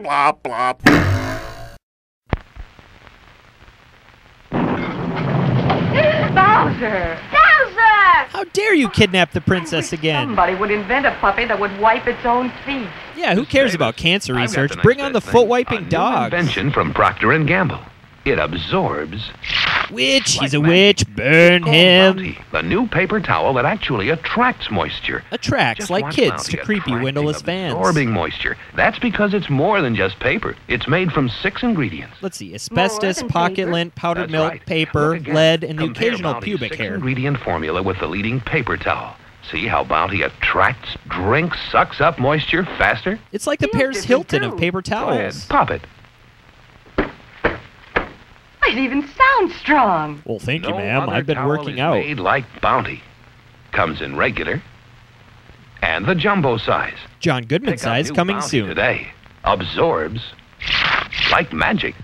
Blop, blop. Bowser! Bowser! How dare you kidnap the princess again? Somebody would invent a puppy that would wipe its own feet. Yeah, who cares about cancer research? Bring on the foot-wiping dog. Invention from Procter & Gamble. It absorbs... Witch! He's a witch! Burn him! Bounty, the new paper towel that actually attracts moisture. Attracts, like kids to creepy windowless fans. Absorbing moisture. That's because it's more than just paper. It's made from 6 ingredients. Let's see. Asbestos, pocket lint, powdered milk, paper, lead, and the occasional pubic hair. Ingredient formula with the leading paper towel. See how Bounty attracts, drinks, sucks up moisture faster? It's like the Paris Hilton of paper towels. Pop it. It even sounds strong. Well, thank you, ma'am. I've been working out. Made like Bounty. Comes in regular and the jumbo size. John Goodman size coming soon. Today absorbs like magic.